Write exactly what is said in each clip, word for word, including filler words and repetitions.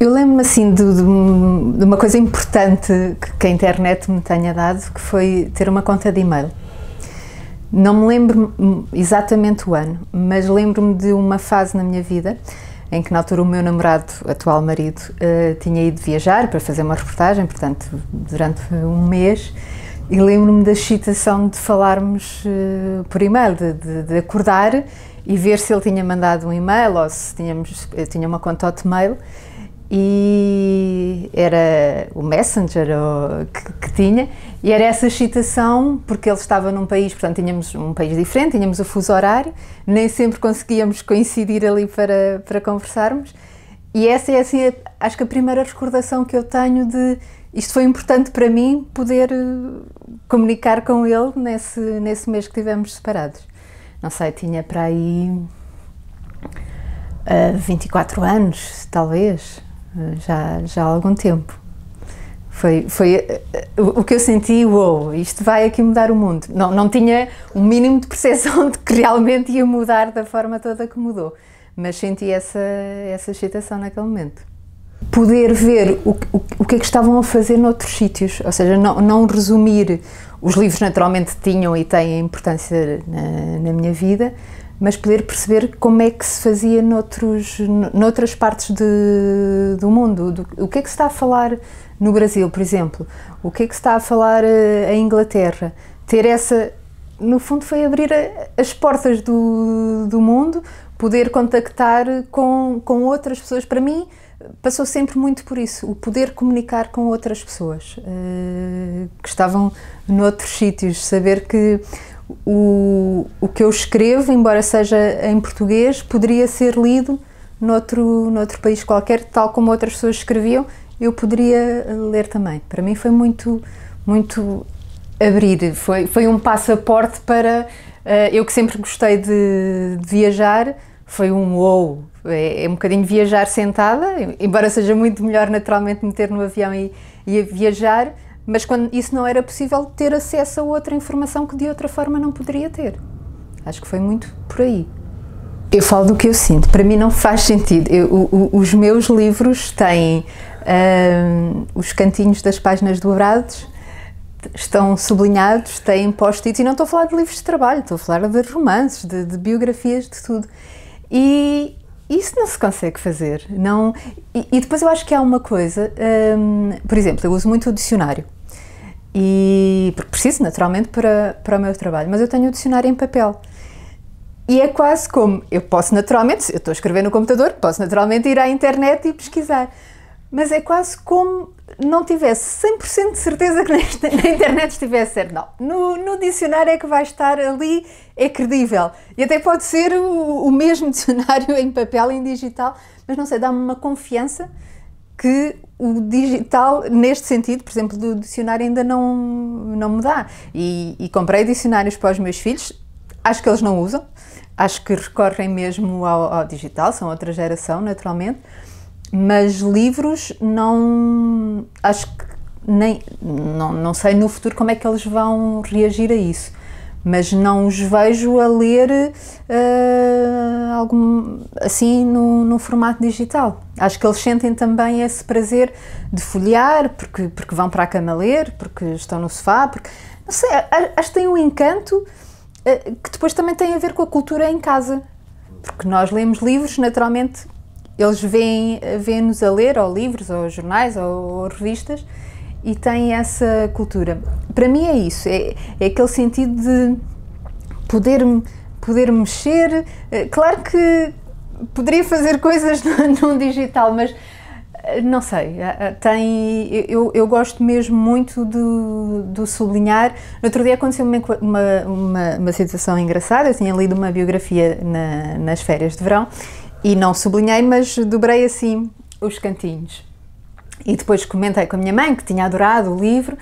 Eu lembro-me assim de, de uma coisa importante que a internet me tenha dado, que foi ter uma conta de e-mail. Não me lembro exatamente o ano, mas lembro-me de uma fase na minha vida em que na altura o meu namorado, atual marido, uh, tinha ido viajar para fazer uma reportagem, portanto, durante um mês, e lembro-me da excitação de falarmos uh, por e-mail, de, de, de acordar e ver se ele tinha mandado um e-mail ou se tínhamos, eu tinha uma conta Hotmail, e era o Messenger ou, que, que tinha, e era essa excitação, porque ele estava num país, portanto tínhamos um país diferente, tínhamos o fuso horário, nem sempre conseguíamos coincidir ali para, para conversarmos, e essa é assim, acho que a primeira recordação que eu tenho de isto foi importante para mim, poder comunicar com ele nesse, nesse mês que tivemos separados. Não sei, tinha para aí uh, vinte e quatro anos, talvez. Já, já há algum tempo. Foi, foi o que eu senti, uou, isto vai aqui mudar o mundo. Não, não tinha o mínimo de percepção de que realmente ia mudar da forma toda que mudou, mas senti essa, essa excitação naquele momento. Poder ver o, o, o que é que estavam a fazer noutros sítios, ou seja, não, não resumir. Os livros naturalmente tinham e têm importância na, na minha vida, mas poder perceber como é que se fazia noutros, noutras partes de, do mundo. Do, o que é que se está a falar no Brasil, por exemplo? O que é que se está a falar em Inglaterra? Ter essa, no fundo, foi abrir a, as portas do, do mundo, poder contactar com, com outras pessoas. Para mim, passou sempre muito por isso, o poder comunicar com outras pessoas uh, que estavam noutros sítios, saber que O, o que eu escrevo, embora seja em português, poderia ser lido noutro, noutro país qualquer, tal como outras pessoas escreviam, eu poderia ler também. Para mim foi muito, muito abrir, foi, foi um passaporte para... Uh, eu que sempre gostei de, de viajar, foi um wow, é, é um bocadinho viajar sentada, embora seja muito melhor naturalmente meter no avião e, e viajar, mas quando isso não era possível, ter acesso a outra informação que de outra forma não poderia ter. Acho que foi muito por aí. Eu falo do que eu sinto, para mim não faz sentido. Eu, o, os meus livros têm uh, os cantinhos das páginas dobrados, estão sublinhados, têm post-its, e não estou a falar de livros de trabalho, estou a falar de romances, de, de biografias, de tudo. E isso não se consegue fazer. Não, e, e depois eu acho que há uma coisa, um, por exemplo, eu uso muito o dicionário, e porque preciso naturalmente para, para o meu trabalho, mas eu tenho o dicionário em papel e é quase como, eu posso naturalmente, eu estou a escrever no computador, posso naturalmente ir à internet e pesquisar, mas é quase como não tivesse cem por cento de certeza que na internet estivesse certo. Não, no, no dicionário é que vai estar ali, é credível, e até pode ser o, o mesmo dicionário em papel e em digital, mas não sei, dá-me uma confiança que o digital, neste sentido, por exemplo, do dicionário ainda não, não me dá. E, e comprei dicionários para os meus filhos, acho que eles não usam, acho que recorrem mesmo ao, ao digital, são outra geração, naturalmente, mas livros não, acho que nem, não, não sei no futuro como é que eles vão reagir a isso, mas não os vejo a ler uh, algum, assim no, no formato digital. Acho que eles sentem também esse prazer de folhear, porque, porque vão para a cama ler, porque estão no sofá, porque, não sei, acho que tem um encanto uh, que depois também tem a ver com a cultura em casa, porque nós lemos livros, naturalmente, eles vêm-nos a ler, ou livros, ou jornais, ou, ou revistas, e têm essa cultura. Para mim é isso, é, é aquele sentido de poder, poder mexer. Claro que poderia fazer coisas num digital, mas não sei, tem, eu, eu gosto mesmo muito do, do sublinhar. No outro dia aconteceu-me uma, uma, uma situação engraçada, eu tinha lido uma biografia na, nas férias de verão, e não sublinhei, mas dobrei assim os cantinhos. E depois comentei com a minha mãe, que tinha adorado o livro,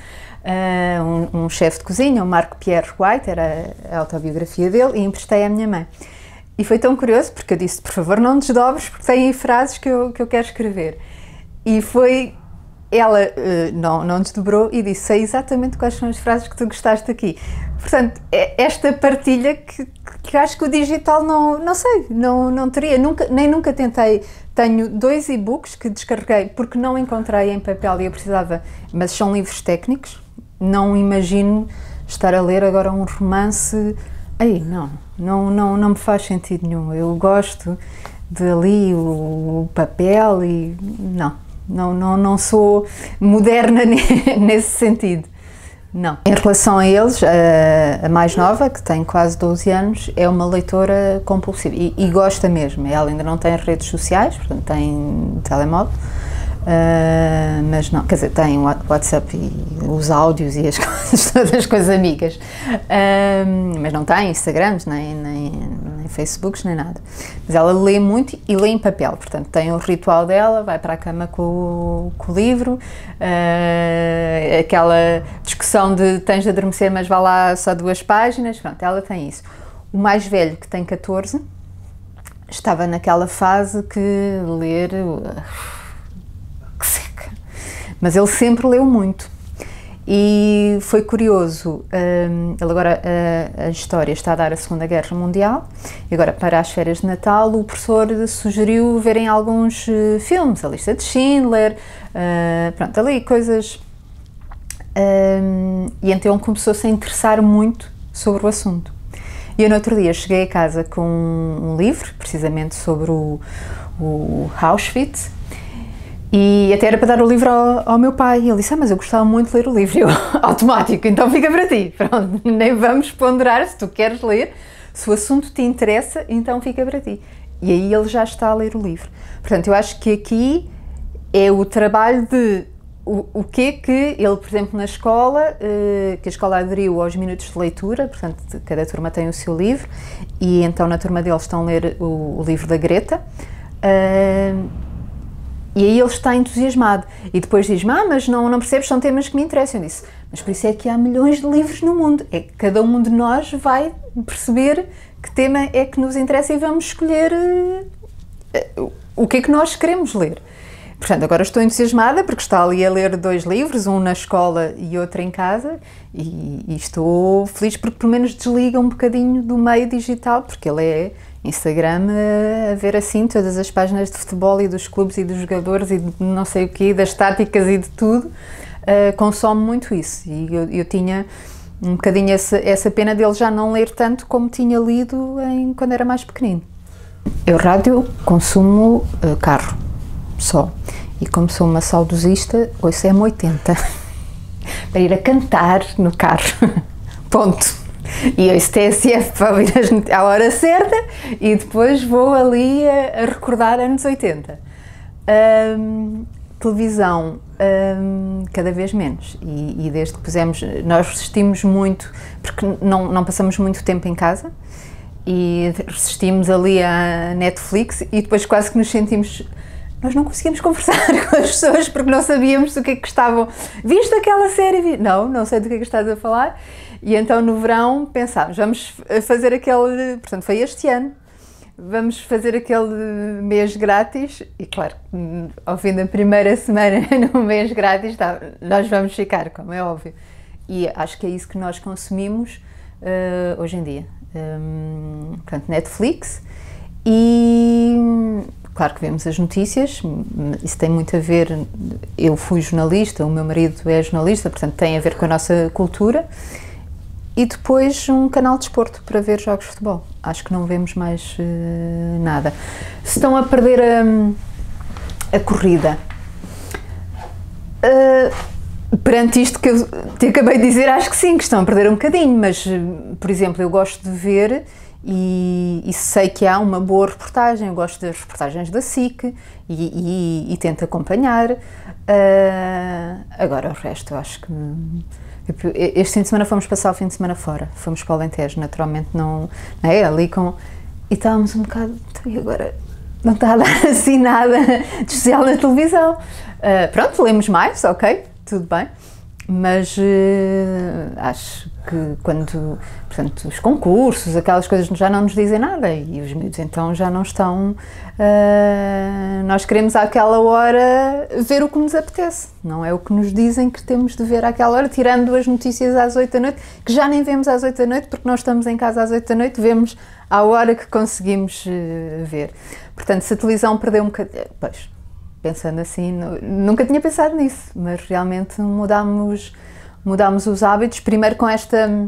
uh, um, um chefe de cozinha, o Marco Pierre White, era a autobiografia dele, e emprestei à minha mãe. E foi tão curioso, porque eu disse, por favor, não desdobres, porque tem aí frases que eu, que eu quero escrever. E foi, ela uh, não, não desdobrou e disse, sei exatamente quais são as frases que tu gostaste aqui. Portanto, é esta partilha que, que acho que o digital não, não sei, não, não teria, nunca, nem nunca tentei Tenho dois e-books que descarreguei porque não encontrei em papel e eu precisava, mas são livros técnicos. Não imagino estar a ler agora um romance. Aí, não, não, não, não me faz sentido nenhum. Eu gosto de ali o papel e não, não, não, não sou moderna nesse sentido. Não. Em relação a eles, a mais nova, que tem quase doze anos, é uma leitora compulsiva e, e gosta mesmo. Ela ainda não tem redes sociais, portanto tem telemóvel, uh, mas não, quer dizer, tem WhatsApp e os áudios e as coisas, todas as coisas amigas, uh, mas não tem Instagrams, nem, nem, nem Facebooks, nem nada. Mas ela lê muito e lê em papel, portanto tem o ritual dela, vai para a cama com, com o livro, uh, aquela discussão de tens de adormecer mas vá lá só duas páginas, pronto, ela tem isso. O mais velho, que tem catorze, estava naquela fase que ler, que seca, mas ele sempre leu muito e foi curioso, ele agora, a história está a dar a Segunda Guerra Mundial e agora para as férias de Natal o professor sugeriu verem alguns filmes, a lista de Schindler, pronto, ali coisas. Um, e então começou-se a interessar muito sobre o assunto. E eu no outro dia cheguei a casa com um livro, precisamente sobre o, o Auschwitz, e até era para dar o livro ao, ao meu pai, e ele disse, ah, mas eu gostava muito de ler o livro, eu, automático, então fica para ti, pronto, nem vamos ponderar, se tu queres ler, se o assunto te interessa, então fica para ti. E aí ele já está a ler o livro. Portanto, eu acho que aqui é o trabalho de O, o que é que ele, por exemplo, na escola, eh, que a escola aderiu aos minutos de leitura, portanto, cada turma tem o seu livro, e então na turma deles estão a ler o, o livro da Greta, uh, e aí ele está entusiasmado, e depois diz-me, ah, mas não, não percebes, são temas que me interessam. Eu disse, mas por isso é que há milhões de livros no mundo, é que cada um de nós vai perceber que tema é que nos interessa e vamos escolher uh, o que é que nós queremos ler. Portanto, agora estou entusiasmada porque está ali a ler dois livros, um na escola e outro em casa, e, e estou feliz porque pelo menos desliga um bocadinho do meio digital, porque ele é Instagram a ver assim todas as páginas de futebol e dos clubes e dos jogadores e de não sei o quê, das táticas e de tudo, uh, consome muito isso. E eu, eu tinha um bocadinho essa, essa pena dele já não ler tanto como tinha lido em, quando era mais pequenino. Eu rádio consumo uh, carro. Só. E como sou uma saudosista, ouço M oitenta para ir a cantar no carro, ponto. E ouço T S F para ouvir à hora certa e depois vou ali a, a recordar anos oitenta. Hum, televisão, hum, cada vez menos, e, e desde que pusemos, nós resistimos muito, porque não, não passamos muito tempo em casa, e resistimos ali à Netflix e depois quase que nos sentimos... Nós não conseguíamos conversar com as pessoas porque não sabíamos do que é que estavam... Viste aquela série? Não, não sei do que é que estás a falar. E então no verão pensámos, vamos fazer aquele... Portanto, foi este ano. Vamos fazer aquele mês grátis. E claro, ao fim da primeira semana no mês grátis, tá, nós vamos ficar, como é óbvio. E acho que é isso que nós consumimos uh, hoje em dia. Um, portanto, Netflix e... Claro que vemos as notícias, isso tem muito a ver, eu fui jornalista, o meu marido é jornalista, portanto tem a ver com a nossa cultura. E depois um canal de desporto para ver jogos de futebol. Acho que não vemos mais uh, nada. Se estão a perder a, a corrida, uh, perante isto que eu te acabei de dizer, acho que sim, que estão a perder um bocadinho, mas, por exemplo, eu gosto de ver... E, e sei que há uma boa reportagem, eu gosto das reportagens da S I C e, e, e tento acompanhar. Uh, agora o resto, eu acho que... Este fim de semana fomos passar o fim de semana fora, fomos para o Alentejo, naturalmente não... não é, ali com... E estávamos um bocado... E agora não está a dar assim nada de especial na televisão. Uh, pronto, lemos mais, ok, tudo bem. Mas uh, acho que quando, portanto, os concursos, aquelas coisas já não nos dizem nada e os miúdos então já não estão, uh, nós queremos àquela hora ver o que nos apetece, não é o que nos dizem que temos de ver àquela hora, tirando as notícias às oito da noite, que já nem vemos às oito da noite porque nós estamos em casa às oito da noite, vemos à hora que conseguimos uh, ver. Portanto, se a televisão perdeu um bocadinho... Pois, pensando assim, no, nunca tinha pensado nisso, mas realmente mudámos, mudámos os hábitos, primeiro com esta...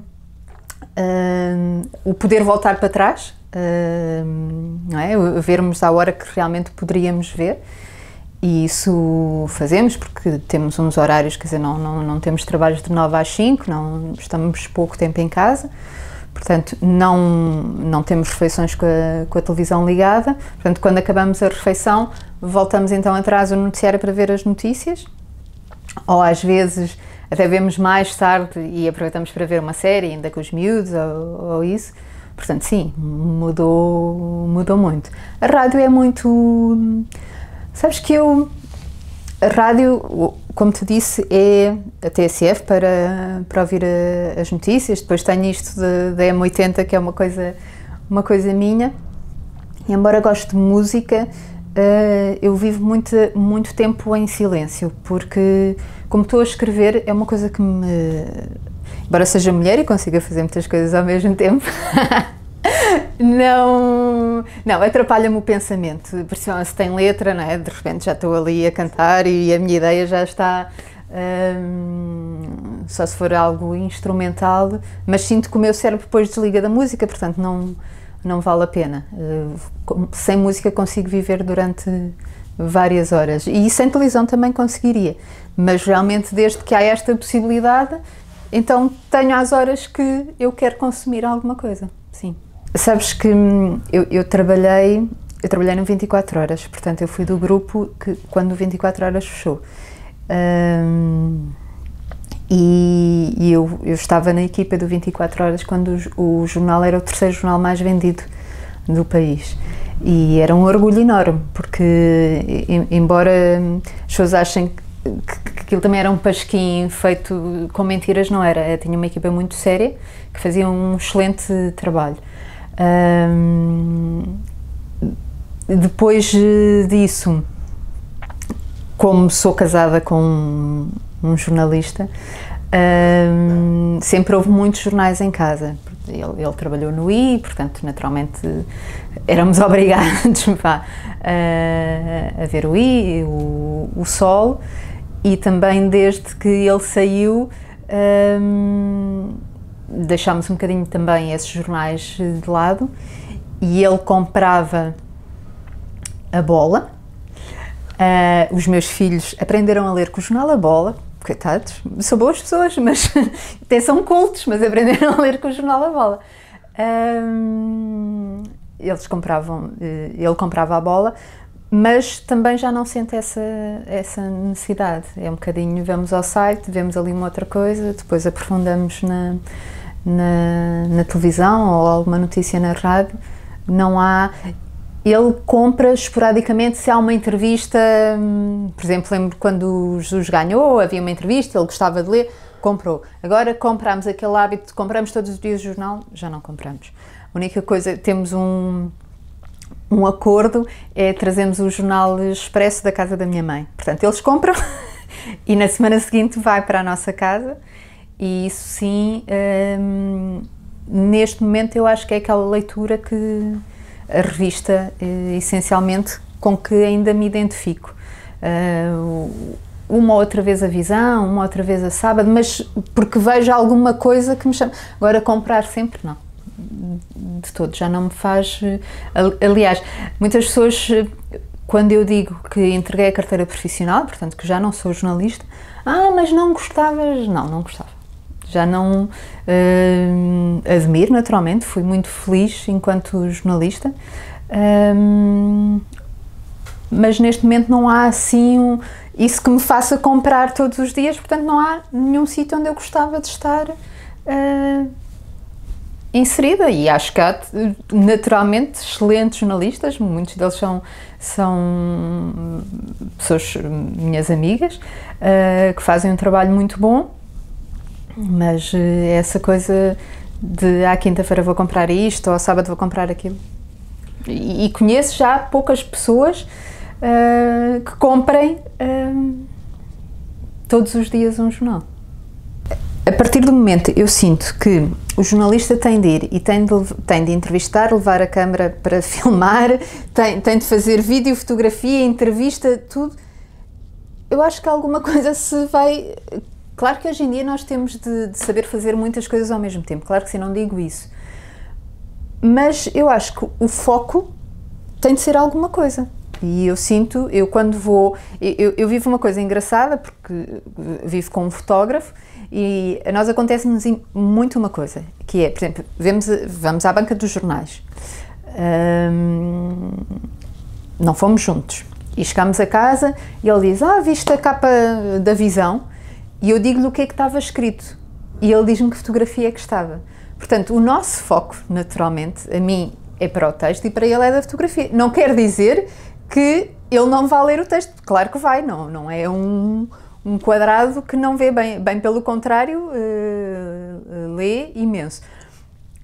Uh, o poder voltar para trás, uh, não é? Vermos à hora que realmente poderíamos ver. E isso fazemos porque temos uns horários, quer dizer, não, não, não temos trabalhos de nove às cinco, não, estamos pouco tempo em casa, portanto não, não temos refeições com a, com a televisão ligada, portanto quando acabamos a refeição voltamos então atrás ao noticiário para ver as notícias, ou às vezes até vemos mais tarde e aproveitamos para ver uma série, ainda com os miúdos ou, ou isso. Portanto sim, mudou, mudou muito. A rádio é muito... Sabes que eu, a rádio, como te disse, é a T S F para, para ouvir a, as notícias, depois tenho isto da M oitenta, que é uma coisa, uma coisa minha, e embora goste de música, uh, eu vivo muito, muito tempo em silêncio, porque como estou a escrever é uma coisa que me... Embora seja mulher e consiga fazer muitas coisas ao mesmo tempo, não, não atrapalha-me o pensamento, principalmente se tem letra, não é? De repente já estou ali a cantar e a minha ideia já está, hum, só se for algo instrumental, mas sinto que o meu cérebro depois desliga da música, portanto não, não vale a pena. Uh, sem música consigo viver durante várias horas e sem televisão também conseguiria, mas realmente desde que há esta possibilidade, então tenho às horas que eu quero consumir alguma coisa, sim. Sabes que eu, eu trabalhei, eu trabalhei no vinte e quatro horas, portanto eu fui do grupo que quando o vinte e quatro horas fechou. Um, e e eu, eu estava na equipa do vinte e quatro horas quando o, o jornal era o terceiro jornal mais vendido do país. E era um orgulho enorme, porque embora as pessoas achem que, que aquilo também era um pasquim feito com mentiras, não era. Eu tinha uma equipa muito séria que fazia um excelente trabalho. Um, depois disso, como sou casada com um, um jornalista, um, sempre houve muitos jornais em casa. Ele, ele trabalhou no I, portanto, naturalmente, éramos obrigados a, a ver o I, o, o Sol, e também desde que ele saiu, um, deixámos um bocadinho também esses jornais de lado e ele comprava a Bola. Uh, os meus filhos aprenderam a ler com o jornal A Bola, coitados, são boas pessoas, mas até são cultos, mas aprenderam a ler com o jornal A Bola. Uh, eles compravam, ele comprava a Bola, mas também já não sente essa, essa necessidade, é um bocadinho, vamos ao site, vemos ali uma outra coisa, depois aprofundamos na, na, na televisão ou alguma notícia na rádio, não há, ele compra esporadicamente se há uma entrevista, por exemplo, lembro quando o Jesus ganhou, havia uma entrevista, ele gostava de ler, comprou. Agora compramos aquele hábito, compramos todos os dias o jornal, já não compramos. A única coisa, temos um... Um acordo é trazermos o jornal Expresso da casa da minha mãe. Portanto, eles compram e na semana seguinte vai para a nossa casa e isso sim, hum, neste momento eu acho que é aquela leitura que a revista, eh, essencialmente, com que ainda me identifico. Uh, uma outra vez a Visão, uma outra vez a Sábado, mas porque vejo alguma coisa que me chama. Agora, comprar sempre não. De todo, já não me faz... Aliás, muitas pessoas, quando eu digo que entreguei a carteira profissional, portanto que já não sou jornalista, ah, mas não gostavas? Não, não gostava. Já não uh, admiro, naturalmente, fui muito feliz enquanto jornalista, uh, mas neste momento não há assim um, isso que me faça comprar todos os dias, portanto não há nenhum sítio onde eu gostava de estar... Uh, inserida, e acho que há naturalmente excelentes jornalistas, muitos deles são, são pessoas, minhas amigas, uh, que fazem um trabalho muito bom, mas uh, essa coisa de à quinta-feira vou comprar isto, ou à sábado vou comprar aquilo, e, e conheço já poucas pessoas uh, que comprem uh, todos os dias um jornal. A partir do momento, eu sinto que o jornalista tem de ir e tem de, tem de entrevistar, levar a câmara para filmar, tem, tem de fazer vídeo, fotografia, entrevista, tudo. Eu acho que alguma coisa se vai... Claro que hoje em dia nós temos de, de saber fazer muitas coisas ao mesmo tempo, claro que sim, não digo isso. Mas eu acho que o foco tem de ser alguma coisa. E eu sinto, eu quando vou, eu, eu vivo uma coisa engraçada, porque vivo com um fotógrafo e a nós acontece-nos muito uma coisa, que é, por exemplo, vemos, vamos à banca dos jornais, hum, não fomos juntos, e chegámos a casa e ele diz, ah, viste a capa da Visão? E eu digo-lhe o que é que estava escrito, e ele diz-me que fotografia é que estava. Portanto, o nosso foco, naturalmente, a mim é para o texto e para ele é da fotografia. Não quer dizer que ele não vá ler o texto, claro que vai, não, não é um, um quadrado que não vê bem, bem pelo contrário, uh, lê imenso,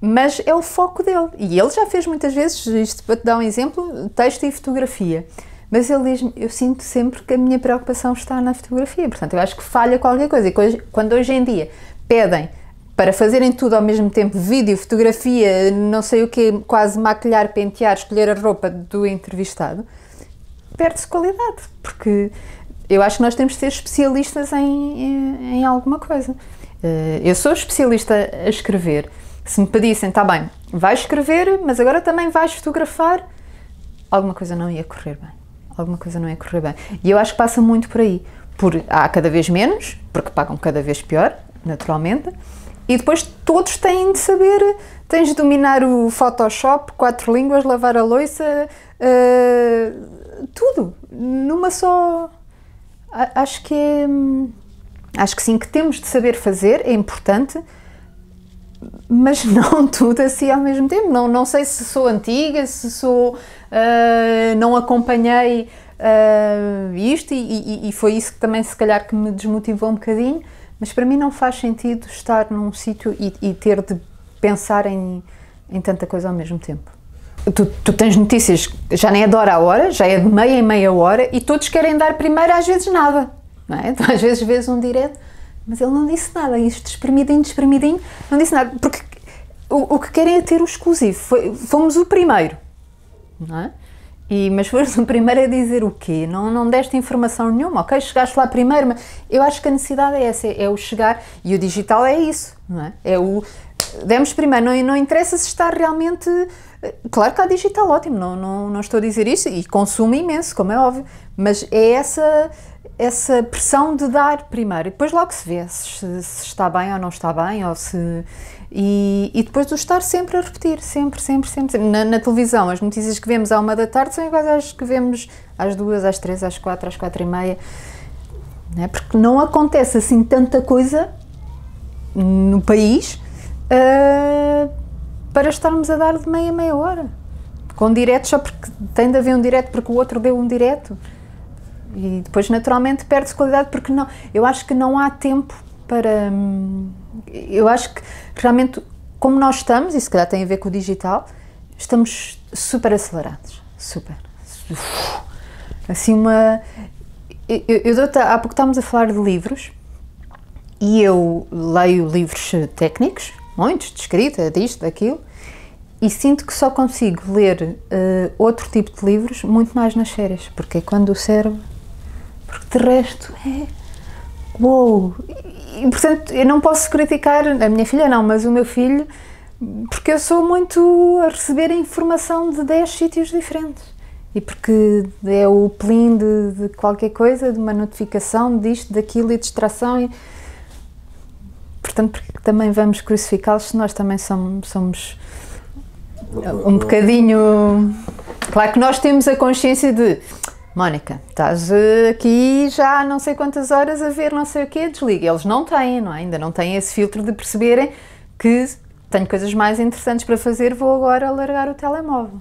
mas é o foco dele, e ele já fez muitas vezes, isto para te dar um exemplo, texto e fotografia, mas ele diz-me, eu sinto sempre que a minha preocupação está na fotografia, portanto eu acho que falha qualquer coisa, e quando hoje em dia pedem para fazerem tudo ao mesmo tempo, vídeo, fotografia, não sei o quê, quase maquilhar, pentear, escolher a roupa do entrevistado, perde-se qualidade, porque eu acho que nós temos de ser especialistas em, em alguma coisa. Eu sou especialista a escrever, se me pedissem, está bem, vais escrever, mas agora também vais fotografar, alguma coisa não ia correr bem, alguma coisa não ia correr bem, e eu acho que passa muito por aí, por, há cada vez menos, porque pagam cada vez pior, naturalmente, e depois todos têm de saber, tens de dominar o Photoshop, quatro línguas, lavar a louça, uh, tudo, numa só, acho que é, acho que sim, que temos de saber fazer, é importante, mas não tudo assim ao mesmo tempo, não, não sei se sou antiga, se sou, uh, não acompanhei uh, isto e, e, e foi isso que também se calhar que me desmotivou um bocadinho, mas para mim não faz sentido estar num sítio e, e ter de pensar em, em tanta coisa ao mesmo tempo. Tu, tu tens notícias, já nem é de hora a hora, já é de meia em meia hora e todos querem dar primeiro, às vezes nada, não é? Então, às vezes vês um direto, mas ele não disse nada, isto espremidinho, espremidinho, não disse nada, porque o, o que querem é ter o exclusivo, foi, fomos o primeiro, não é? E, mas foste o primeiro a dizer o quê? Não, não deste informação nenhuma, ok? Chegaste lá primeiro, mas eu acho que a necessidade é essa, é, é o chegar, e o digital é isso, não é? É o, demos primeiro, não, não interessa se está realmente, claro que há digital, ótimo, não, não, não estou a dizer isso, e consumo imenso, como é óbvio, mas é essa, essa pressão de dar primeiro, e depois logo se vê se, se está bem ou não está bem, ou se... E, e depois do estar sempre a repetir, sempre, sempre, sempre, sempre. Na, na televisão, as notícias que vemos à uma da tarde são iguais às que vemos às duas, às três, às quatro, às quatro e meia, não é? Porque não acontece assim tanta coisa no país uh, para estarmos a dar de meia a meia hora, com direto só porque tem de haver um direto porque o outro deu um direto, e depois naturalmente perde-se qualidade porque não, eu acho que não há tempo para... Hum, eu acho que realmente como nós estamos, e se calhar tem a ver com o digital, estamos super acelerados, super, uf, assim uma... Eu, eu, eu, há pouco estávamos a falar de livros e eu leio livros técnicos, muitos, de escrita, disto, daquilo, e sinto que só consigo ler uh, outro tipo de livros muito mais nas férias, porque é quando o cérebro, porque de resto é... Uou! E, portanto, eu não posso criticar a minha filha, não, mas o meu filho, porque eu sou muito a receber informação de dez sítios diferentes. E porque é o plim de, de qualquer coisa, de uma notificação, disto, daquilo e distração. E... Portanto, porque também vamos crucificá-los se nós também somos, somos um bocadinho... Claro que nós temos a consciência de... Mónica, estás aqui já há não sei quantas horas a ver não sei o quê, desliga. Eles não têm, não é? Ainda não têm esse filtro de perceberem que tenho coisas mais interessantes para fazer, vou agora largar o telemóvel.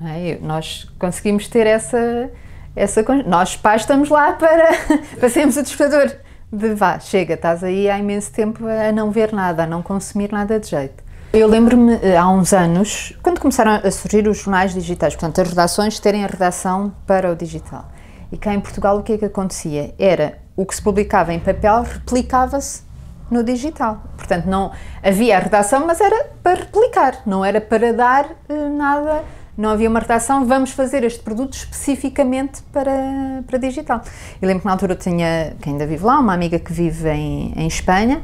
Não é? Nós conseguimos ter essa... essa nós pais estamos lá para, para sermos o despertador de vá, chega, estás aí há imenso tempo a não ver nada, a não consumir nada de jeito. Eu lembro-me há uns anos, quando começaram a surgir os jornais digitais, portanto as redações terem a redação para o digital, e cá em Portugal o que é que acontecia? Era o que se publicava em papel replicava-se no digital. Portanto, não havia a redação, mas era para replicar, não era para dar nada, não havia uma redação, vamos fazer este produto especificamente para, para digital. Eu lembro que na altura eu tinha, que ainda vive lá, uma amiga que vive em, em Espanha.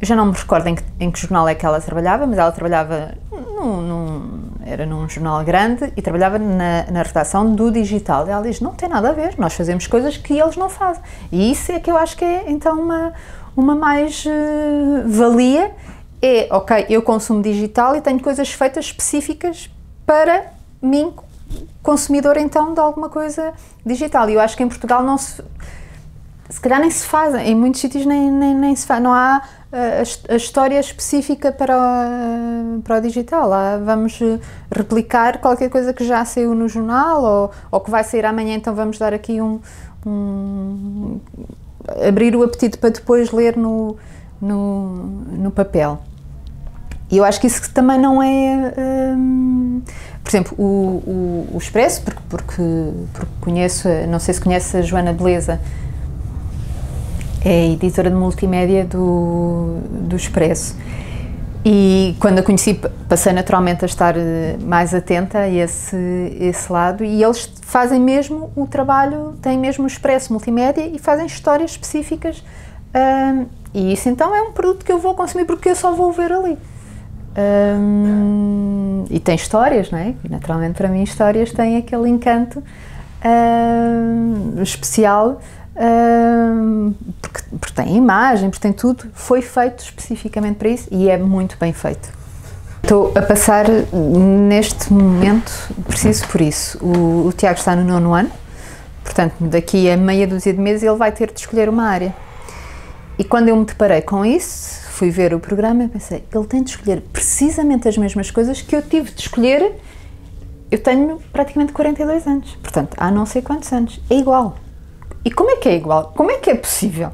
Eu já não me recordo em que, em que jornal é que ela trabalhava, mas ela trabalhava num, num, era num jornal grande e trabalhava na, na redação do digital. E ela diz, não tem nada a ver, nós fazemos coisas que eles não fazem. E isso é que eu acho que é, então, uma, uma mais-valia. É, ok, eu consumo digital e tenho coisas feitas específicas para mim, consumidor, então, de alguma coisa digital. E eu acho que em Portugal não se... Se calhar nem se faz, em muitos sítios nem, nem, nem se faz, não há a, a história específica para o, para o digital. Lá vamos replicar qualquer coisa que já saiu no jornal ou, ou que vai sair amanhã, então vamos dar aqui um, um abrir o apetite para depois ler no, no, no papel. E eu acho que isso também não é, hum, por exemplo, o, o, o Expresso, porque, porque, porque conheço, não sei se conhece a Joana Beleza, é editora de multimédia do, do Expresso, e quando a conheci passei naturalmente a estar mais atenta a esse, esse lado, e eles fazem mesmo o trabalho, têm mesmo o Expresso multimédia e fazem histórias específicas, um, e isso então é um produto que eu vou consumir porque eu só vou ver ali. Um, e tem histórias, não é? E naturalmente para mim histórias têm aquele encanto um, especial. Um, porque, porque tem imagem, porque tem tudo, foi feito especificamente para isso e é muito bem feito. Estou a passar neste momento, preciso por isso, o, o Tiago está no nono ano, portanto daqui a meia dúzia de meses ele vai ter de escolher uma área. E quando eu me deparei com isso, fui ver o programa e pensei, ele tem de escolher precisamente as mesmas coisas que eu tive de escolher, eu tenho praticamente quarenta e dois anos, portanto há não sei quantos anos, é igual. E como é que é igual? Como é que é possível?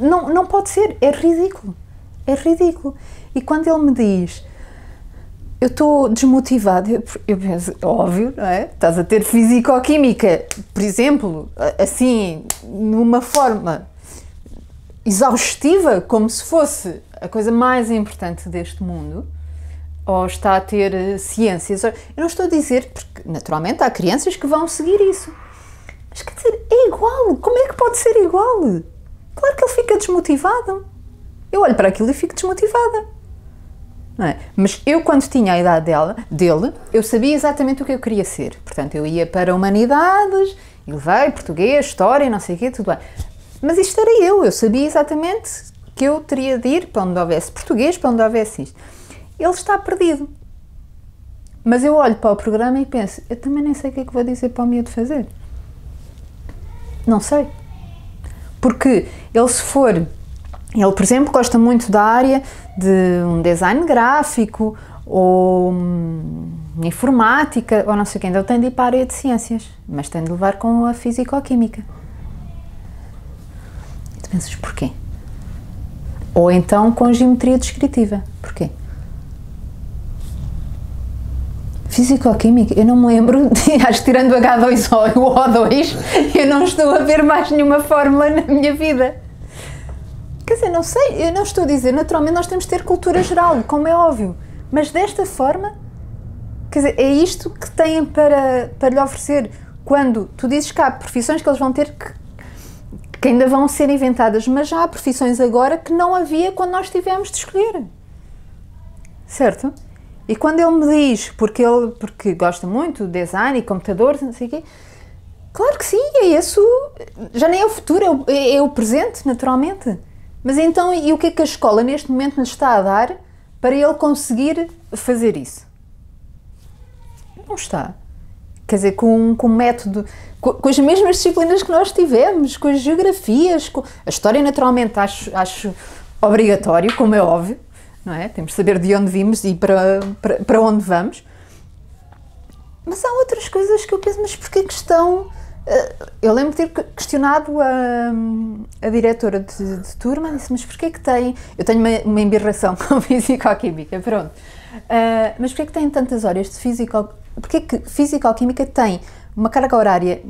Não, não pode ser, é ridículo, é ridículo. E quando ele me diz, eu estou desmotivado, eu, eu penso, óbvio, não é? Estás a ter físico-química, por exemplo, assim, numa forma exaustiva, como se fosse a coisa mais importante deste mundo, ou está a ter ciências, eu não estou a dizer, porque naturalmente há crianças que vão seguir isso. Mas quer dizer, é igual, como é que pode ser igual? Claro que ele fica desmotivado. Eu olho para aquilo e fico desmotivada. Não é? Mas eu, quando tinha a idade dela, dele, eu sabia exatamente o que eu queria ser. Portanto, eu ia para Humanidades, elevei português, história, não sei o quê, tudo bem. Mas isto era eu, eu sabia exatamente que eu teria de ir para onde houvesse português, para onde houvesse isto. Ele está perdido. Mas eu olho para o programa e penso, eu também nem sei o que é que vou dizer para o miúdo fazer. Não sei, porque ele se for, ele por exemplo gosta muito da área de um design gráfico ou hum, informática ou não sei o que, então tem de ir para a área de ciências, mas tem de levar com a físico-química. E tu pensas, porquê? Ou então com geometria descritiva, porquê? Físico-química, eu não me lembro, acho que tirando o H dois O e o O dois, eu não estou a ver mais nenhuma fórmula na minha vida. Quer dizer, não sei, eu não estou a dizer, naturalmente nós temos de ter cultura geral, como é óbvio, mas desta forma, quer dizer, é isto que têm para, para lhe oferecer. Quando tu dizes que há profissões que eles vão ter que, que ainda vão ser inventadas, mas já há profissões agora que não havia quando nós tivemos de escolher, certo? E quando ele me diz, porque ele porque gosta muito de design e computadores, não sei o quê, claro que sim, é isso, já nem é o futuro, é, é o presente, naturalmente. Mas então, e o que é que a escola neste momento lhe está a dar para ele conseguir fazer isso? Não está. Quer dizer, com o método, com, com as mesmas disciplinas que nós tivemos, com as geografias, com a história, naturalmente, acho, acho obrigatório, como é óbvio. Não é? Temos de saber de onde vimos e para, para, para onde vamos. Mas há outras coisas que eu penso, mas porquê que estão... Eu lembro de ter questionado a, a diretora de, de turma, disse, mas porquê que tem... Eu tenho uma, uma embirração com físico-química, pronto. Uh, mas porquê que tem tantas horas de físico... Porquê que físico-química tem uma carga horária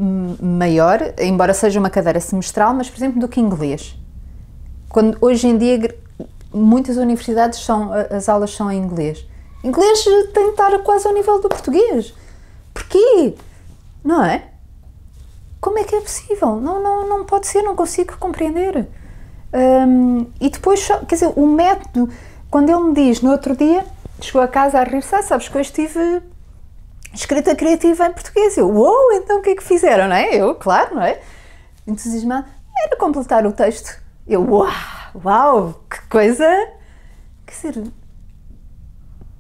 maior, embora seja uma cadeira semestral, mas, por exemplo, do que inglês? Quando hoje em dia... muitas universidades são, as aulas são em inglês. Inglês tem de estar quase ao nível do português. Porquê? Não é? Como é que é possível? Não, não, não pode ser, não consigo compreender. Um, e depois, só, quer dizer, o método, quando ele me diz, no outro dia, chegou a casa a rir-se, ah, sabes que eu estive escrita criativa em português. Eu, uou, wow, então o que é que fizeram, não é? Eu, claro, não é? Entusiasmado, era completar o texto. Eu, uau, uau, que coisa, quer dizer,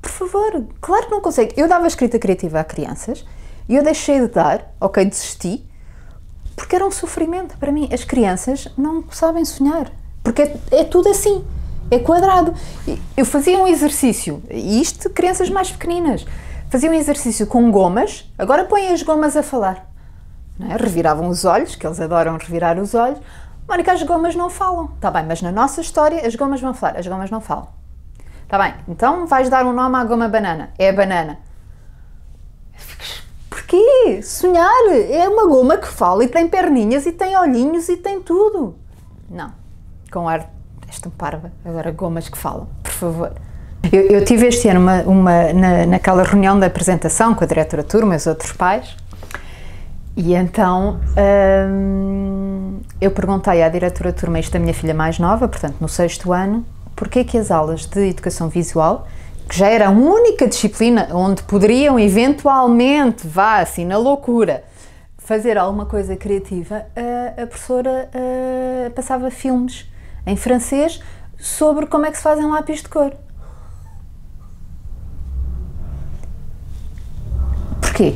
por favor, claro que não consigo. Eu dava escrita criativa a crianças e eu deixei de dar, ok, desisti, porque era um sofrimento para mim. As crianças não sabem sonhar, porque é, é tudo assim, é quadrado. Eu fazia um exercício, isto crianças mais pequeninas, fazia um exercício com gomas, agora põem as gomas a falar, não é? Reviravam os olhos, que eles adoram revirar os olhos. Mónica, as gomas não falam, está bem, mas na nossa história as gomas vão falar, as gomas não falam, está bem, então vais dar um nome à goma banana, é a banana. Porquê? Sonhar é uma goma que fala e tem perninhas e tem olhinhos e tem tudo. Não, com ar desta parva, agora gomas que falam, por favor. Eu, eu tive este ano uma, uma, na, naquela reunião da apresentação com a diretora de turma e os outros pais, e então hum, eu perguntei à diretora de turma, isto da minha filha mais nova, portanto no sexto ano, porquê que as aulas de educação visual, que já era a única disciplina onde poderiam eventualmente, vá assim, na loucura, fazer alguma coisa criativa, a, a professora a, passava filmes em francês sobre como é que se faz um lápis de cor. Porquê?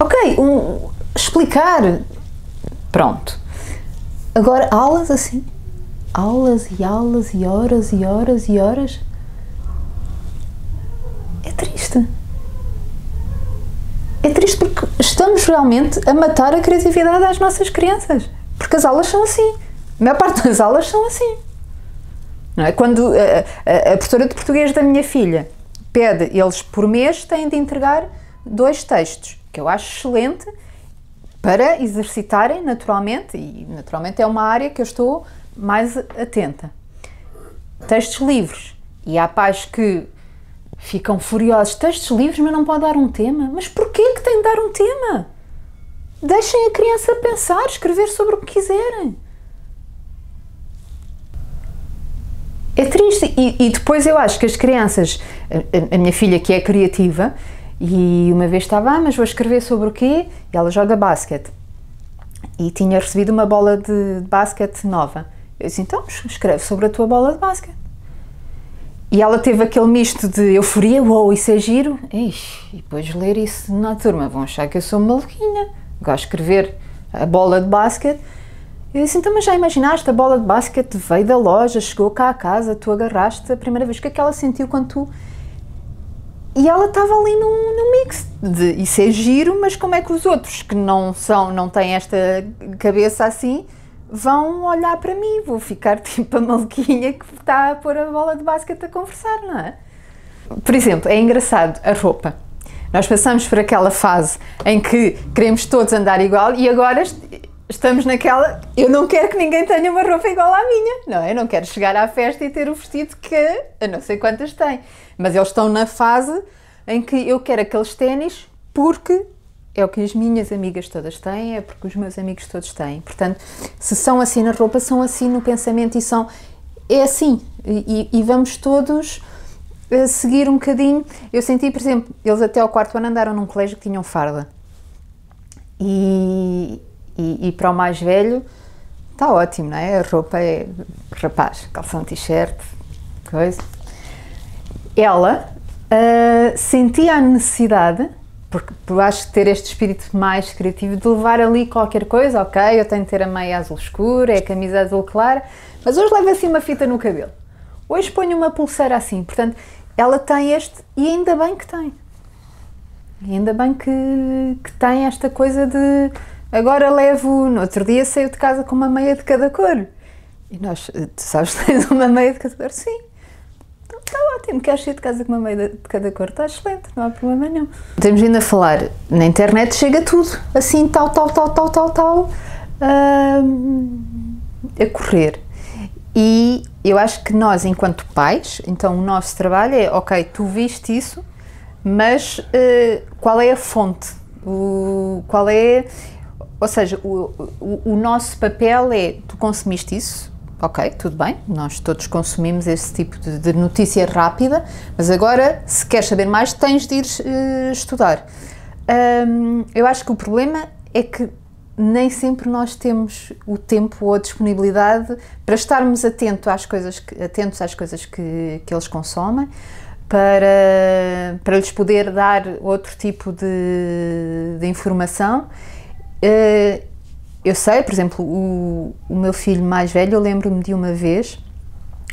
Ok, um, explicar, pronto. Agora, aulas assim, aulas e aulas e horas e horas e horas... É triste. É triste porque estamos realmente a matar a criatividade às nossas crianças. Porque as aulas são assim. A maior parte das aulas são assim. Não é? Quando a, a, a professora de português da minha filha pede, eles por mês têm de entregar dois textos, que eu acho excelente para exercitarem naturalmente, e naturalmente é uma área que eu estou mais atenta. Textos livres. E há pais que ficam furiosos, textos livres, mas não pode dar um tema. Mas porquê que tem de dar um tema? Deixem a criança pensar, escrever sobre o que quiserem. É triste. E, e depois eu acho que as crianças, a, a minha filha que é criativa, e uma vez estava, ah, mas vou escrever sobre o quê? E ela joga basquete. E tinha recebido uma bola de, de basquete nova. Eu disse, então escreve sobre a tua bola de basquete. E ela teve aquele misto de euforia, uou, isso é giro, ixi, e depois ler isso na turma, vão achar que eu sou maluquinha, gosto de escrever a bola de basquete. Eu disse, então, mas já imaginaste, a bola de basquete veio da loja, chegou cá a casa, tu agarraste a primeira vez, o que é que ela sentiu quando tu... E ela estava ali num, num mix de isso é giro, mas como é que os outros que não são, não têm esta cabeça assim, vão olhar para mim, vou ficar tipo a maluquinha que está a pôr a bola de basquete a conversar, não é? Por exemplo, é engraçado, a roupa. Nós passamos por aquela fase em que queremos todos andar igual e agora estamos naquela, eu não quero que ninguém tenha uma roupa igual à minha, não é? Eu não quero chegar à festa e ter o vestido que a não sei quantas têm, mas eles estão na fase em que eu quero aqueles ténis porque... é o que as minhas amigas todas têm, é porque os meus amigos todos têm. Portanto, se são assim na roupa, são assim no pensamento e são... é assim. E, e vamos todos seguir um bocadinho. Eu senti, por exemplo, eles até ao quarto ano andaram num colégio que tinham farda. E, e, e para o mais velho, está ótimo, não é? A roupa é rapaz, calção, t-shirt, coisa. Ela uh, sentia a necessidade... porque eu acho que ter este espírito mais criativo de levar ali qualquer coisa, ok, eu tenho de ter a meia azul escura, é a camisa azul clara, mas hoje levo assim uma fita no cabelo, hoje ponho uma pulseira assim, portanto, ela tem este, e ainda bem que tem, e ainda bem que, que tem esta coisa de, agora levo, no outro dia saiu de casa com uma meia de cada cor, e nós, tu sabes, tens uma meia de cada cor? Sim. Está ótimo, queres sair de casa com uma meia de cada cor, está excelente, não há problema nenhum. Temos vindo a falar, na internet chega tudo, assim, tal, tal, tal, tal, tal, tal, uh, a correr. E eu acho que nós, enquanto pais, então o nosso trabalho é, ok, tu viste isso, mas uh, qual é a fonte? O, qual é, ou seja, o, o, o nosso papel é, tu consumiste isso, ok, tudo bem, nós todos consumimos esse tipo de, de notícia rápida, mas agora, se queres saber mais, tens de ir uh, estudar. Um, eu acho que o problema é que nem sempre nós temos o tempo ou a disponibilidade para estarmos atento às coisas que, atentos às coisas que, que eles consomem, para, para lhes poder dar outro tipo de, de informação. Eu sei, por exemplo, o, o meu filho mais velho, eu lembro-me de uma vez,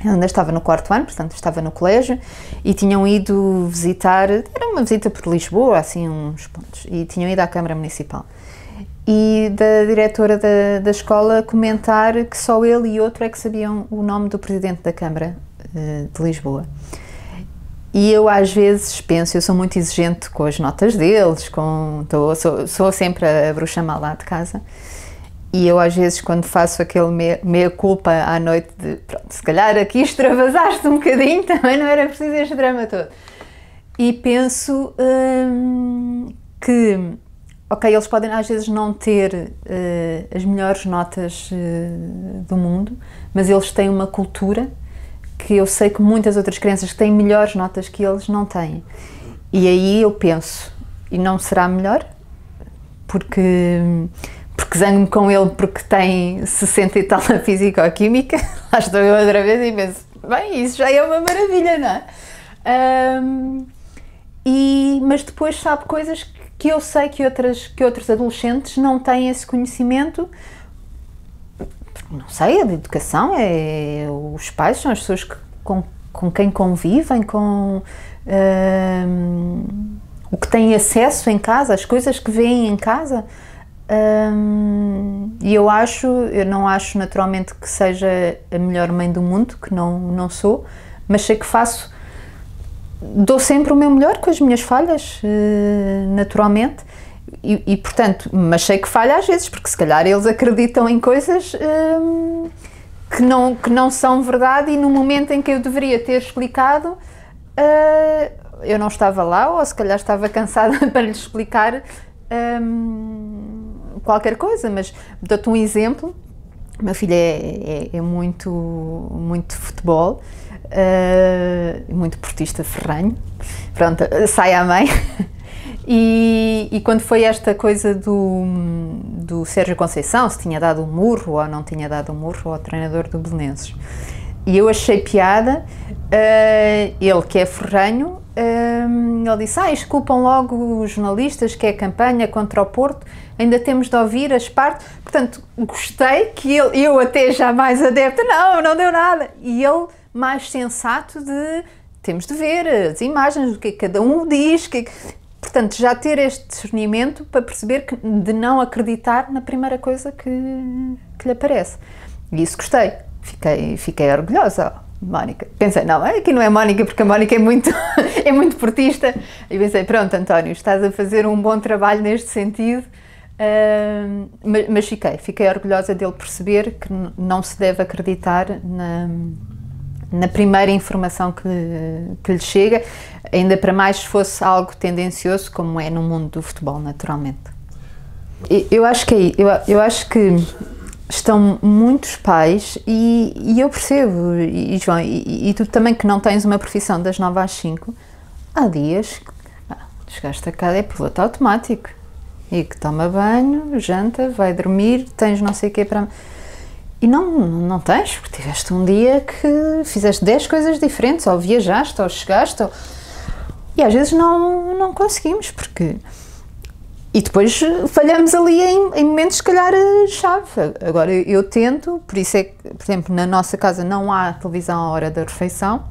eu ainda estava no quarto ano, portanto estava no colégio, e tinham ido visitar, era uma visita por Lisboa, assim uns pontos, e tinham ido à Câmara Municipal. E da diretora da, da escola comentar que só ele e outro é que sabiam o nome do presidente da Câmara uh, de Lisboa. E eu às vezes penso, eu sou muito exigente com as notas deles, com, tô, sou, sou sempre a bruxa má lá de casa, e eu às vezes quando faço aquele meia, meia culpa à noite de, pronto, se calhar aqui extravasaste um bocadinho, também não era preciso este drama todo. E penso hum, que... ok, eles podem às vezes não ter uh, as melhores notas uh, do mundo, mas eles têm uma cultura que eu sei que muitas outras crianças têm melhores notas que eles não têm. E aí eu penso, e não será melhor? Porque, porque zango-me com ele porque tem sessenta e tal na física ou química, lá estou eu outra vez e penso, bem, isso já é uma maravilha, não é? Um, e, mas depois sabe coisas que que eu sei que, outras, que outros adolescentes não têm esse conhecimento, não sei, a educação, é, os pais são as pessoas que, com, com quem convivem, com um, o que têm acesso em casa, as coisas que veem em casa, um, e eu acho, eu não acho naturalmente que seja a melhor mãe do mundo, que não, não sou, mas sei que faço, dou sempre o meu melhor com as minhas falhas, naturalmente, e, e portanto, mas sei que falha às vezes, porque se calhar eles acreditam em coisas hum, que, não, que não são verdade, e no momento em que eu deveria ter explicado, uh, eu não estava lá, ou se calhar estava cansada para lhes explicar hum, qualquer coisa, mas dou-te um exemplo. Meu filho é, é, é muito, muito futebol, uh, muito portista ferranho, pronto, sai à mãe, e, e quando foi esta coisa do, do Sérgio Conceição, se tinha dado um murro ou não tinha dado um murro ao treinador do Belenenses, e eu achei piada, uh, ele que é ferranho, um, ele disse, ah, desculpam logo os jornalistas que é a campanha contra o Porto, ainda temos de ouvir as partes, portanto, gostei que ele, eu até já mais adepta, não, não deu nada, e ele mais sensato de, temos de ver as imagens, o que cada um diz, que, portanto, já ter este discernimento para perceber que, de não acreditar na primeira coisa que, que lhe aparece, e isso gostei, fiquei, fiquei orgulhosa. Mónica, pensei, não, aqui não é Mónica porque a Mónica é muito, é muito portista, e pensei, pronto António, estás a fazer um bom trabalho neste sentido, uh, mas, mas fiquei, fiquei orgulhosa dele perceber que não se deve acreditar na, na primeira informação que, que lhe chega, ainda para mais se fosse algo tendencioso como é no mundo do futebol, naturalmente. Eu, eu acho que eu, eu acho que estão muitos pais, e, e eu percebo, e, e João, e, e tu também que não tens uma profissão das nove às cinco, há dias que ah, chegaste a casa, é piloto automático, e que toma banho, janta, vai dormir, tens não sei o quê para... E não, não tens, porque tiveste um dia que fizeste dez coisas diferentes, ou viajaste, ou chegaste, ou... e às vezes não, não conseguimos, porque... E depois falhamos ali em, em momentos, se calhar, chave. Agora eu tento, por isso é que, por exemplo, na nossa casa não há televisão à hora da refeição,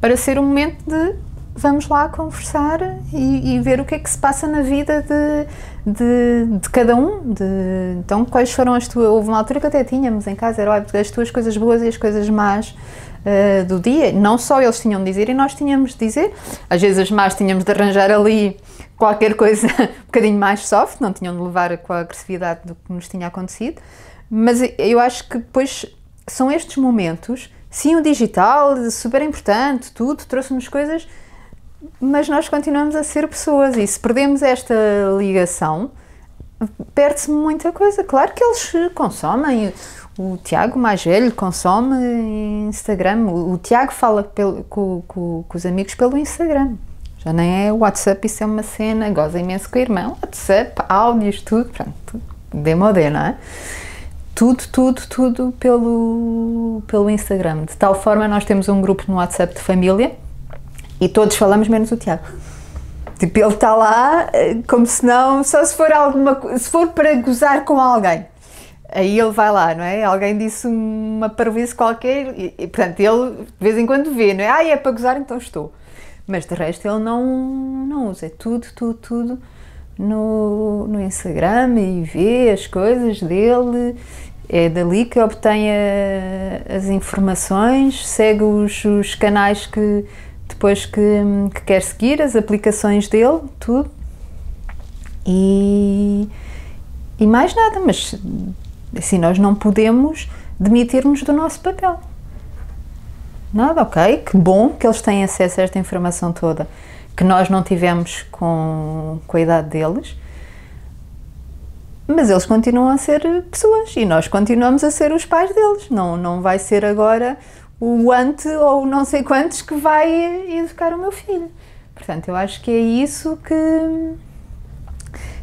para ser um momento de vamos lá conversar e, e ver o que é que se passa na vida de, de, de cada um. De, então, quais foram as tuas... Houve uma altura que até tínhamos em casa, era as tuas coisas boas e as coisas más uh, do dia. Não só eles tinham de dizer e nós tínhamos de dizer. Às vezes as más tínhamos de arranjar ali qualquer coisa um bocadinho mais soft, não tinham de levar com a agressividade do que nos tinha acontecido, mas eu acho que depois são estes momentos sim, o digital, super importante, tudo, trouxe-nos coisas, mas nós continuamos a ser pessoas e se perdemos esta ligação, perde-se muita coisa. Claro que eles consomem, o Tiago mais velho consome Instagram, o Tiago fala pelo, com, com, com os amigos pelo Instagram, já nem é o WhatsApp, isso é uma cena, goza imenso com o irmão, WhatsApp, áudios, tudo, pronto, demodé, não é? Tudo, tudo, tudo pelo, pelo Instagram, de tal forma nós temos um grupo no WhatsApp de família e todos falamos menos o Tiago. Tipo, ele está lá como se não, só se for alguma, se for para gozar com alguém, aí ele vai lá, não é? Alguém disse uma parvoíce qualquer e, e portanto ele de vez em quando vê, não é? Ah, é para gozar, então estou. Mas de resto ele não, não usa, é tudo, tudo, tudo no, no Instagram e vê as coisas dele, é dali que obtém a, as informações, segue os, os canais que depois que, que quer seguir, as aplicações dele, tudo e, e mais nada, mas assim nós não podemos demitir-nos do nosso papel. Nada, ok, que bom que eles têm acesso a esta informação toda, que nós não tivemos com, com a idade deles, mas eles continuam a ser pessoas e nós continuamos a ser os pais deles, não, não vai ser agora o ante ou não sei quantos que vai educar o meu filho. Portanto, eu acho que é isso que...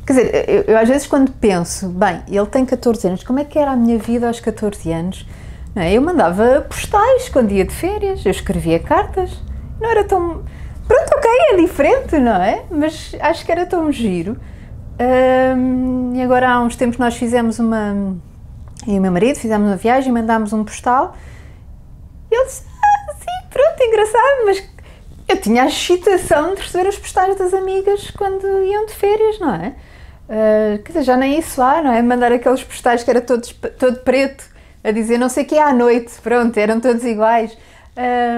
Quer dizer, eu, eu às vezes quando penso, bem, ele tem catorze anos, como é que era a minha vida aos catorze anos? Não é? Eu mandava postais quando ia de férias, eu escrevia cartas, não era tão... Pronto, ok, é diferente, não é? Mas acho que era tão giro. Hum, e agora há uns tempos nós fizemos uma... Eu e o meu marido fizemos uma viagem e mandámos um postal e ele disse, ah, sim, pronto, é engraçado, mas eu tinha a excitação de receber os postais das amigas quando iam de férias, não é? Uh, quer dizer, já nem isso há, não é? Mandar aqueles postais que era todos, todo preto, a dizer não sei o que é à noite, pronto, eram todos iguais.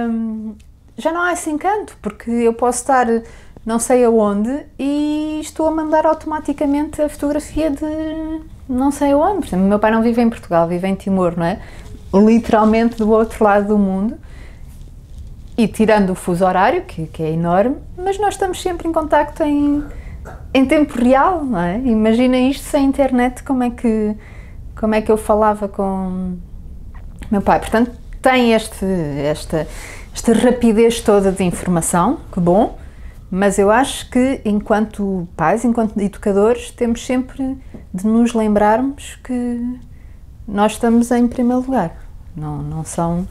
Um, já não há esse encanto, porque eu posso estar não sei aonde e estou a mandar automaticamente a fotografia de não sei aonde. Por exemplo, meu pai não vive em Portugal, vive em Timor, não é? Literalmente do outro lado do mundo e tirando o fuso horário, que, que é enorme, mas nós estamos sempre em contacto em, em tempo real, não é? Imagina isto sem internet, como é que... como é que eu falava com meu pai. Portanto, tem este, esta, esta rapidez toda de informação, que bom, mas eu acho que enquanto pais, enquanto educadores, temos sempre de nos lembrarmos que nós estamos em primeiro lugar, não, não são,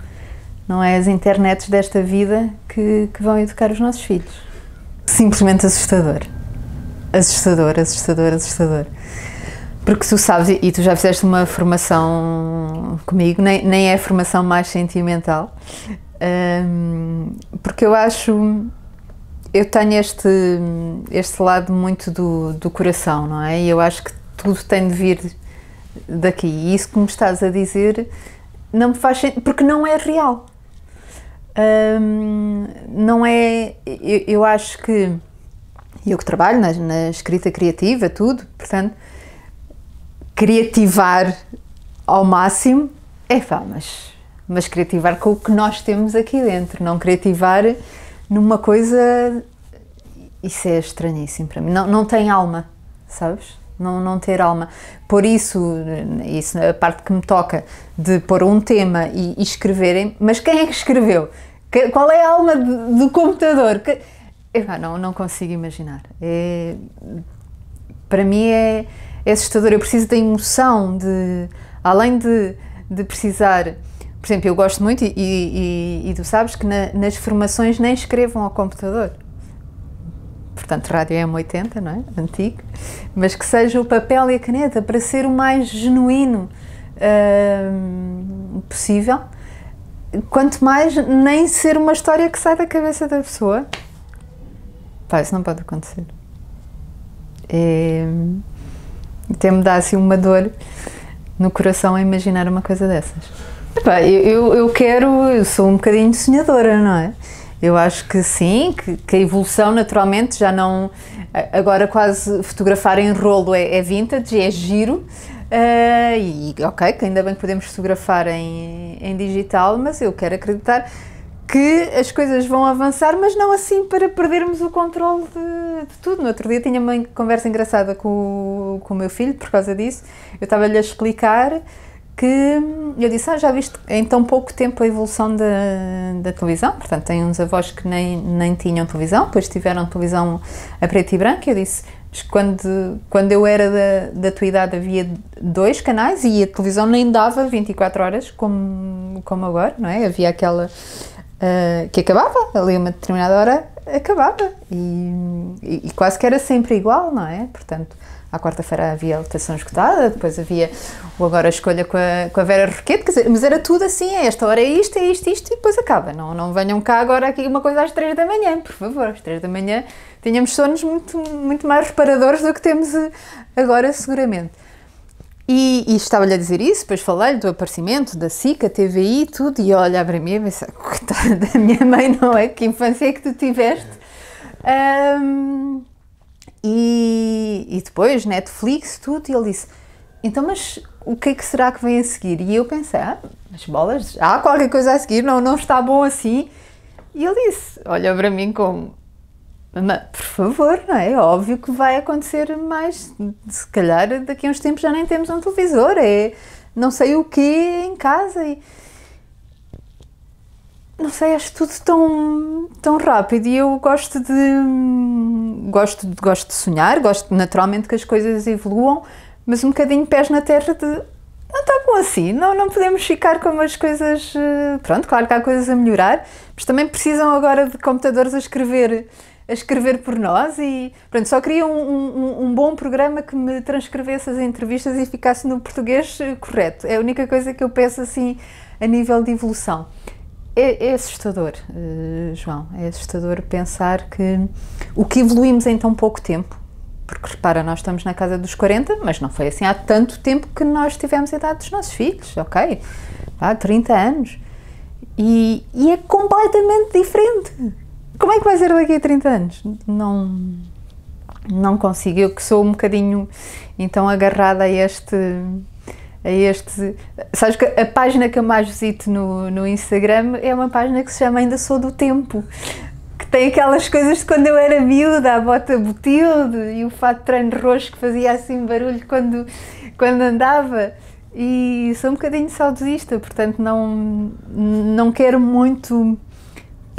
não é as internets desta vida que, que vão educar os nossos filhos. Simplesmente assustador, assustador, assustador, assustador. Porque tu sabes, e tu já fizeste uma formação comigo, nem, nem é a formação mais sentimental, um, porque eu acho, eu tenho este, este lado muito do, do coração, não é? E eu acho que tudo tem de vir daqui, e isso que me estás a dizer não me faz sentido, porque não é real, um, não é, eu, eu acho que, eu que trabalho na, na escrita criativa, tudo, portanto, criativar ao máximo, é pá, mas, mas criativar com o que nós temos aqui dentro, não criativar numa coisa, isso é estranhíssimo para mim, não, não tem alma, sabes? Não, não ter alma, por isso, isso é a parte que me toca, de pôr um tema e, e escreverem, mas quem é que escreveu? Que, qual é a alma do, do computador? Que, epá, não, não consigo imaginar, é, para mim é... é assustador, eu preciso da emoção, de, além de, de precisar, por exemplo, eu gosto muito e, e, e tu sabes que na, nas formações nem escrevam ao computador, portanto rádio é M oitenta, não é? Antigo, mas que seja o papel e a caneta para ser o mais genuíno hum, possível, quanto mais nem ser uma história que sai da cabeça da pessoa, pá, isso não pode acontecer. É... até me dá assim uma dor no coração a imaginar uma coisa dessas. Epá, eu, eu quero, eu sou um bocadinho sonhadora, não é? Eu acho que sim, que, que a evolução naturalmente já não... Agora quase fotografar em rolo é, é vintage, é giro, Uh, e ok, que ainda bem que podemos fotografar em, em digital, mas eu quero acreditar que as coisas vão avançar, mas não assim para perdermos o controle de, de tudo. No outro dia tinha uma conversa engraçada com, com o meu filho por causa disso. Eu estava-lhe a explicar que eu disse, ah, já viste em tão pouco tempo a evolução da, da televisão. Portanto, tem uns avós que nem, nem tinham televisão, depois tiveram televisão a preto e branco. Eu disse, Quando, quando eu era da, da tua idade havia dois canais e a televisão nem dava vinte e quatro horas como, como agora, não é? Havia aquela uh, que acabava, ali uma determinada hora acabava e, e, e quase que era sempre igual, não é? Portanto, à quarta-feira havia a Lotação Esgotada, depois havia o Agora Escolha com a, com a Vera Roquete, quer dizer, mas era tudo assim, a esta hora é isto, é isto, isto e depois acaba. Não, não venham cá agora aqui uma coisa às três da manhã, por favor, às três da manhã... Tínhamos sonos muito, muito mais reparadores do que temos agora, seguramente. E, e estava-lhe a dizer isso, depois falei-lhe do aparecimento, da S I C, a T V I, tudo, e olha para mim e pensei, coitada da minha mãe, não é? Que infância é que tu tiveste? Um, e, e depois Netflix, tudo, e ele disse, então, mas o que é que será que vem a seguir? E eu pensei, ah, mas bolas, há qualquer coisa a seguir, não, não está bom assim. E ele disse, olha para mim como... Mas, por favor, não é? É óbvio que vai acontecer mais, se calhar daqui a uns tempos já nem temos um televisor, é não sei o quê em casa e... Não sei, acho tudo tão, tão rápido e eu gosto de, gosto, gosto de sonhar, gosto naturalmente que as coisas evoluam, mas um bocadinho pés na terra de... Não está bom assim, não, não podemos ficar como as coisas... Pronto, claro que há coisas a melhorar, mas também precisam agora de computadores a escrever... a escrever por nós e, pronto, só queria um, um, um bom programa que me transcrevesse as entrevistas e ficasse no português correto. É a única coisa que eu peço, assim, a nível de evolução. É, é assustador, uh, João, é assustador pensar que o que evoluímos em tão pouco tempo, porque, repara, nós estamos na casa dos quarenta, mas não foi assim há tanto tempo que nós tivemos a idade dos nossos filhos, ok? Há trinta anos. E, e é completamente diferente. Como é que vai ser daqui a trinta anos? Não, não consigo, eu que sou um bocadinho, então, agarrada a este, a este... Sabes que a página que eu mais visito no, no Instagram é uma página que se chama Ainda Sou do Tempo, que tem aquelas coisas de quando eu era miúda, a bota botilde e o fato de treino roxo que fazia assim barulho quando, quando andava. E sou um bocadinho saudosista, portanto, não, não quero muito...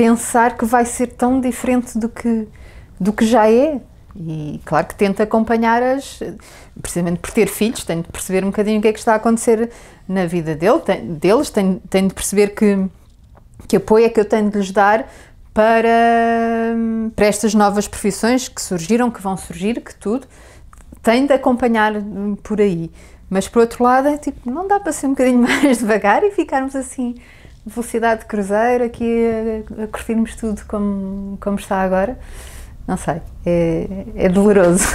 pensar que vai ser tão diferente do que, do que já é. E claro que tento acompanhar as... Precisamente por ter filhos, tenho de perceber um bocadinho o que é que está a acontecer na vida dele, tenho, deles, tenho, tenho de perceber que, que apoio é que eu tenho de lhes dar para, para estas novas profissões que surgiram, que vão surgir, que tudo. Tenho de acompanhar por aí. Mas por outro lado, é tipo, não dá para ser um bocadinho mais devagar e ficarmos assim... velocidade de cruzeiro, aqui a, a curtirmos tudo como, como está agora, não sei, é, é doloroso.